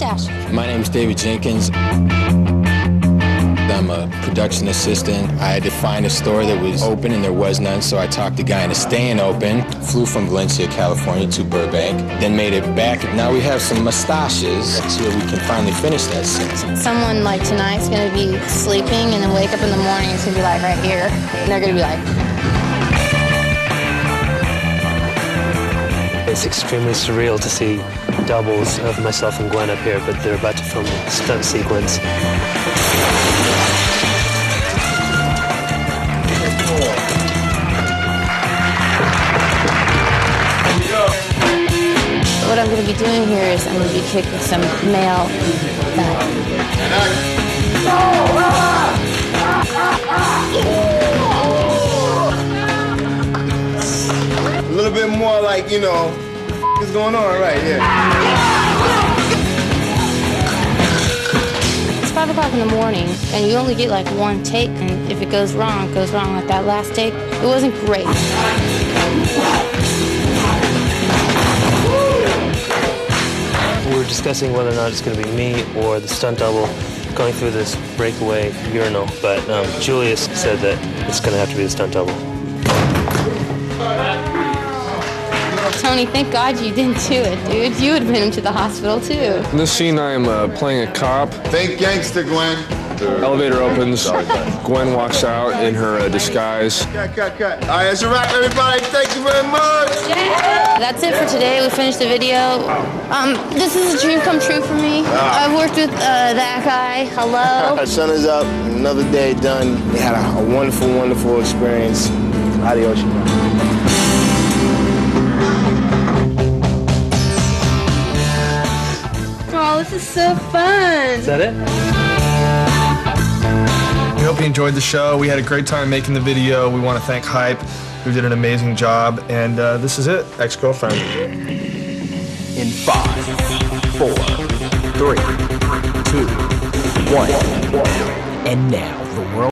mustache. My name is David Jenkins. I'm a production assistant. I had to find a store that was open, and there was none, so I talked the guy into staying open. Flew from Valencia, California to Burbank, then made it back. Now we have some mustaches. That's where we can finally finish that sentence. Someone like tonight's going to be sleeping, and then wake up in the morning, it's going to be like right here. And they're going to be like... It's extremely surreal to see doubles of myself and Gwen up here, but they're about to film a stunt sequence. What I'm going to be doing here is I'm going to be kicking some male back. A little bit more like, you know, what the f is going on right here. It's 5 o'clock in the morning, and you only get like one take, and if it goes wrong like that last take. It wasn't great. We're discussing whether or not it's going to be me or the stunt double going through this breakaway urinal, but Julius said that it's going to have to be the stunt double. Tony, thank God you didn't do it, dude. You would have been to the hospital, too. In this scene, I am playing a cop. Thank gangster, Gwen. The elevator opens. Gwen walks out in her disguise. Cut. All right, that's a wrap, everybody. Thank you very much. Yeah. That's it for today. We finished the video. This is a dream come true for me. I've worked with that guy. Hello. Sun is up. Another day done. We had a wonderful, wonderful experience. Adios. Oh, this is so fun. Is that it? We hope you enjoyed the show. We had a great time making the video. We want to thank Hype, who did an amazing job. And this is it, Ex-Girlfriend. In 5, 4, 3, 2, 1. And now, the world...